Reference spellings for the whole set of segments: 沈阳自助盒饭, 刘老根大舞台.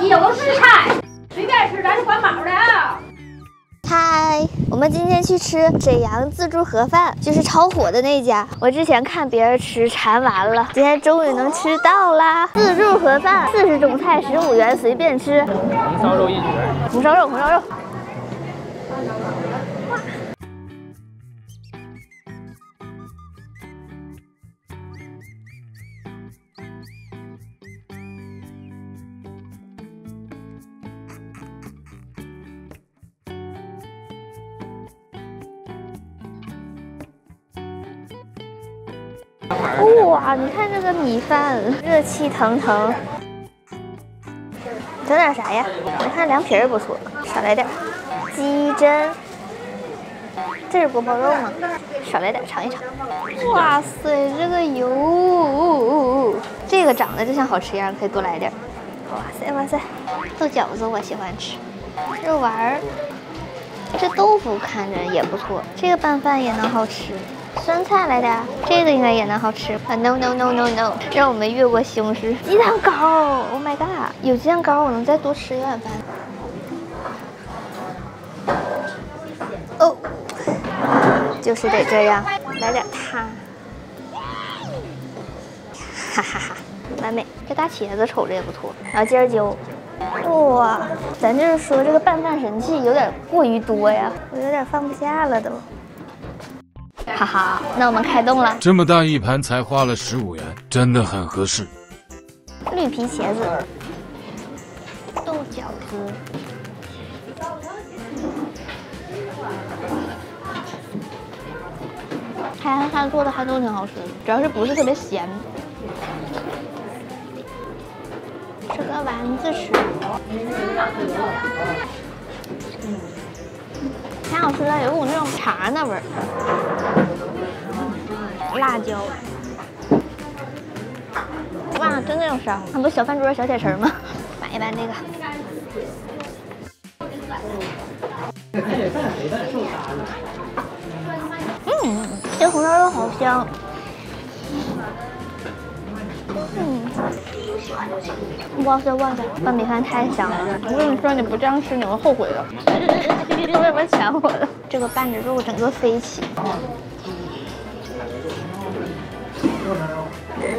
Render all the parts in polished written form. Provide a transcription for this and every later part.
急的，我都吃菜，随便吃，咱是管饱的啊。嗨，我们今天去吃沈阳自助盒饭，就是超火的那家。我之前看别人吃馋完了，今天终于能吃到啦！自助盒饭40种菜15元，随便吃。红烧肉一绝，红烧肉。 哇，你看这个米饭热气腾腾，整点啥呀？我看凉皮儿不错，少来点。鸡胗，这是锅包肉吗？少来点，尝一尝。哇塞，这个油，这个长得就像好吃样，可以多来点。哇塞哇塞，豆饺子我喜欢吃，肉丸儿，这豆腐看着也不错，这个拌饭也能好吃。 酸菜来的，这个应该也能好吃啊 ！No， 让我们越过西红柿。鸡蛋糕 ，Oh my god！ 有鸡蛋糕，我能再多吃一碗饭。哦，就是得这样，来点汤。哈哈哈，完美！这大茄子瞅着也不错，然后接着揪。哇，咱就是说这个拌饭神器有点过于多呀，我有点放不下了都。 哈哈，那我们开动了。这么大一盘才花了15元，真的很合适。绿皮茄子，豆饺子，他做的还都挺好吃，主要是不是特别咸。吃个丸子吃，挺好吃的，有股那种茶那味儿。 辣椒，哇，真的有烧！那不小饭桌小铁锤吗？买一碗那个。嗯，这红烧肉好香。嗯，哇塞哇塞，拌米饭太香了！我跟你说，你不这样吃，你会后悔的。为什么抢我的？这个拌着肉整个飞起。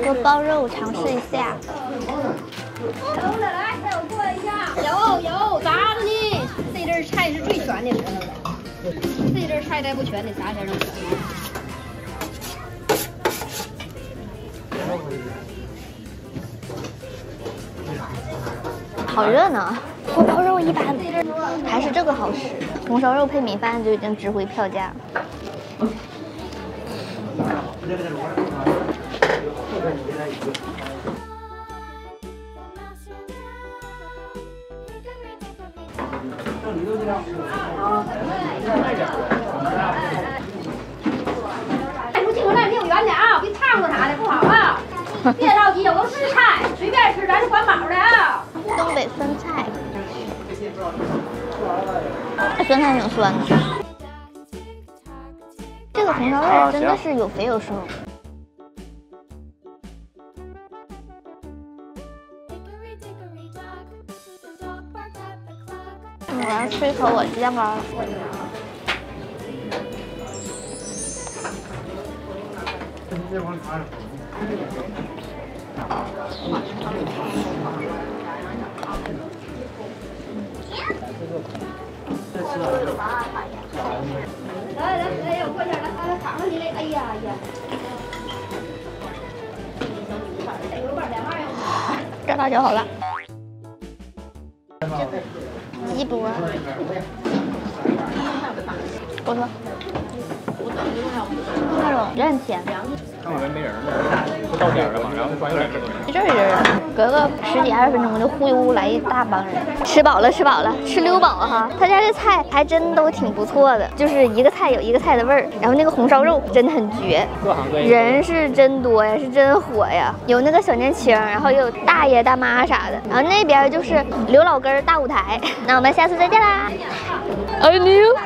锅包肉尝试一下，来，带我过一下。有咋的呢？这阵菜是最全的时候了，这阵菜再不全的啥前都全。好热闹，锅包肉一般，还是这个好吃。红烧肉配米饭就已经值回票价了。 哎，不进我那离我远点啊，别烫着啥的不好啊！别着急，我都是菜，随便吃，咱是管饱的啊。东北酸菜，这酸菜挺酸的。这个红烧肉真的是有肥有瘦。 我要吃一口我鸡蛋糕。来，我过去，来，躺上去嘞！哎呀呀！这辣椒好辣。 鸡脖，不错，那种也很甜。看我这没人了，到点了嘛，然后转悠点这个。一阵一阵的，隔个10几20分钟就忽悠来一大帮人。吃饱了，吃溜饱哈。他家这菜还真都挺不错的，就是一个菜有一个菜的味儿。然后那个红烧肉真的很绝，人是真多呀，是真火呀。有那个小年轻，然后也有大爷大妈啥的。然后那边就是刘老根大舞台。那我们下次再见啦，爱你。